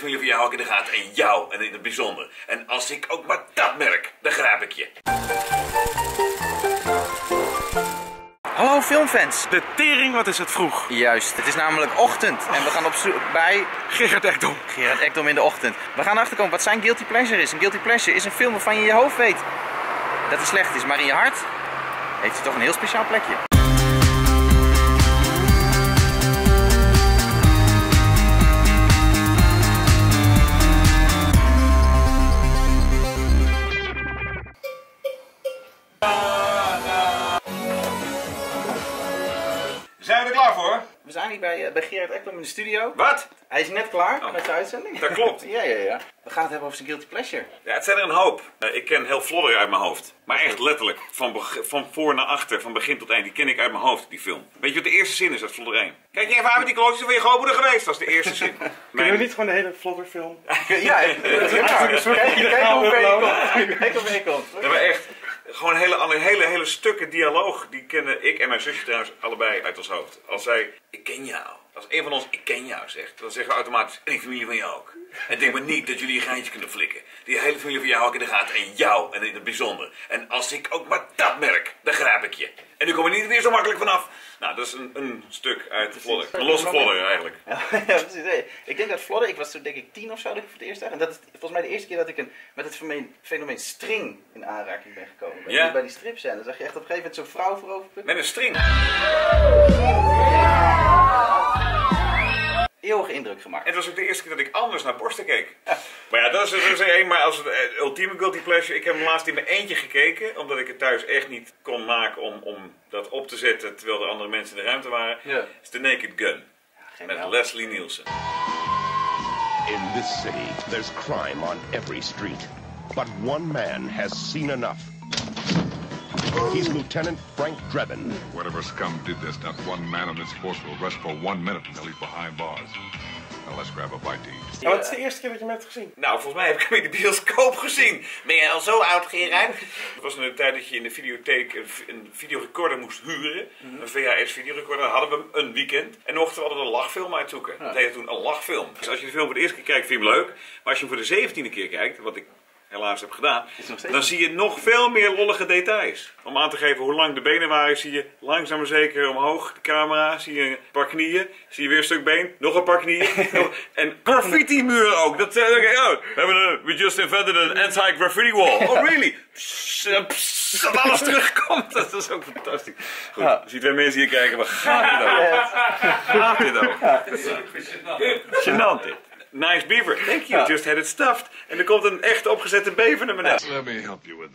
familie van jou hou ik in de gaten. En jou, en in het bijzonder. En als ik ook maar dat merk, dan grijp ik je. Hallo filmfans. De tering, wat is het vroeg. Juist, het is namelijk ochtend. En we gaan op zoek bij... Gerard Ekdom. Gerard Ekdom in de ochtend. We gaan achterkomen wat zijn guilty pleasure is. Een guilty pleasure is een film waarvan je in je hoofd weet dat het slecht is. Maar in je hart heeft het toch een heel speciaal plekje. Zijn we er klaar voor? We zijn hier bij Gerard Ekdom in de studio. Wat? Hij is net klaar met zijn uitzending. Dat klopt. ja. We gaan het hebben over zijn guilty pleasure. Ja, het zijn er een hoop. Ik ken heel Flodder uit mijn hoofd. Maar echt letterlijk. Van voor naar achter, van begin tot eind. Die ken ik uit mijn hoofd, die film. Weet je wat de eerste zin is uit Flodder 1? Kijk je even aan met die klootjes van je grootmoeder geweest. Dat is de eerste zin. Kunnen we niet gewoon de hele Flodder film? Kijk hoe ver je komt. Ja, maar echt. Gewoon hele stukken dialoog, die kennen ik en mijn zusje trouwens allebei uit ons hoofd. Als zij, ik ken jou, als een van ons, ik ken jou zegt, dan zeggen we automatisch, en die familie van jou ook. En denk maar niet dat jullie een geintje kunnen flikken. Die hele familie van jou ook in de gaten, en jou, en in het bijzonder. En als ik ook maar dat merk, dan grijp ik je. En nu kom je niet meer zo makkelijk vanaf. Nou, dat is een stuk uit Flodder. Een losse Flodder eigenlijk. Ja, precies. Hey. Ik denk dat Flodder, ik was toen denk ik 10 of zo dat ik voor het eerst zag. En dat is volgens mij de eerste keer dat ik met het fenomeen string in aanraking ben gekomen. Ja. Bij die strips zijn, dan zag je echt op een gegeven moment zo'n vrouw vooroverputten. Met een string. Eeuwig indruk gemaakt. En het was ook de eerste keer dat ik anders naar borsten keek. Ja. Maar ja, dat is dus één. Maar als het ultieme guilty pleasure, ik heb hem laatst in mijn eentje gekeken. Omdat ik het thuis echt niet kon maken om dat op te zetten terwijl er andere mensen in de ruimte waren. Ja. Is The Naked Gun. Ja, met Leslie Nielsen. In this city, there's crime on every street. But one man has seen enough. He's Lieutenant Frank Drebin. Whatever scum did this, not one man on this force will rest for 1 minute until he's behind bars. Now let's grab a bite to eat. Wat is de eerste keer dat je hem hebt gezien? Nou, volgens mij heb ik hem in de bioscoop gezien. Ben jij al zo oud, Gerard? Het was in de tijd dat je in de videotheek een videorecorder moest huren. Een VHS-videorecorder. Dan hadden we hem een weekend. En dan mochten we altijd een lachfilm uitzoeken. Dat heette toen een lachfilm. Dus als je de film voor de eerste keer kijkt, vind je hem leuk. Maar als je hem voor de 17e keer kijkt, wat ik helaas heb gedaan, dan zie je nog veel meer lollige details. Om aan te geven hoe lang de benen waren, zie je langzaam maar zeker omhoog de camera, zie je een paar knieën, zie je weer een stuk been, nog een paar knieën, en graffiti muren ook. Dat we just invented an anti-graffiti wall. Oh really? Psst, dat alles terugkomt, dat is ook fantastisch. Goed, ja. Zie twee mensen hier kijken, maar gaat dit over? Gaat dit over? Genant dit. Nice beaver. Thank you. Just had it stuffed. En er komt een echt opgezette bever naar beneden. Let me help you with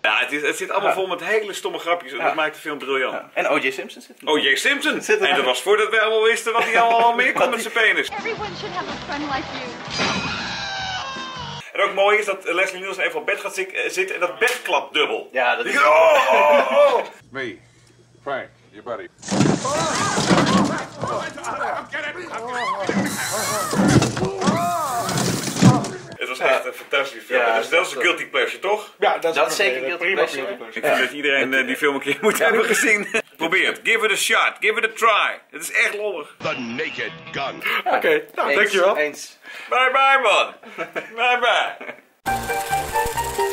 that. Ja, het zit allemaal vol met hele stomme grapjes. En dat maakt de film briljant. Ja. En O.J. Simpson zit er. O.J. Simpson! Zit er en dat was voordat we allemaal wisten wat hij allemaal meer kon met zijn penis. Everyone should have a friend like you. En ook mooi is dat Leslie Nielsen even op bed gaat zitten en dat bed klapt dubbel. Ja, dat is... Oh. Me, Frank, your buddy. Het was echt een fantastische film. Ja, dus dat is een guilty pleasure, toch? Ja, dat is zeker een guilty pleasure. Ik vind dat iedereen die film een keer moet hebben gezien. Probeer het. Give it a shot. Give it a try. Het is echt lollig. The Naked Gun. Ja. Oké, nou, dankjewel. Bye bye, man. Bye bye.